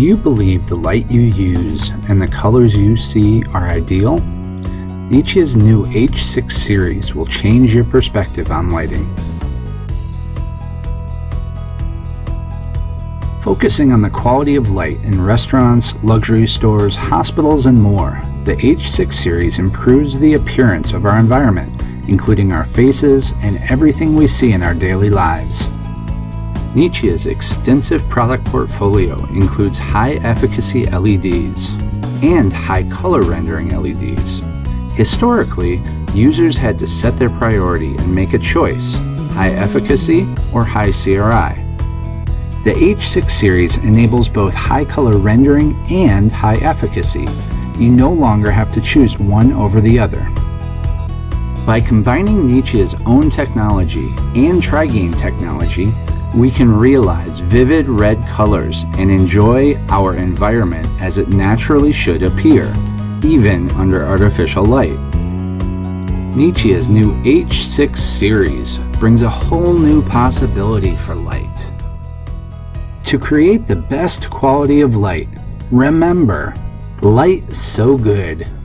you believe the light you use and the colors you see are ideal, Nichia's new H6 series will change your perspective on lighting. Focusing on the quality of light in restaurants, luxury stores, hospitals, and more, the H6 series improves the appearance of our environment, including our faces and everything we see in our daily lives. Nichia's extensive product portfolio includes high-efficacy LEDs and high-color rendering LEDs. Historically, users had to set their priority and make a choice, high efficacy or high CRI. The H6 series enables both high color rendering and high efficacy. You no longer have to choose one over the other. By combining Nichia's own technology and TriGain technology, we can realize vivid red colors and enjoy our environment as it naturally should appear, even under artificial light. Nichia's new H6 series brings a whole new possibility for light. To create the best quality of light, remember, light so good.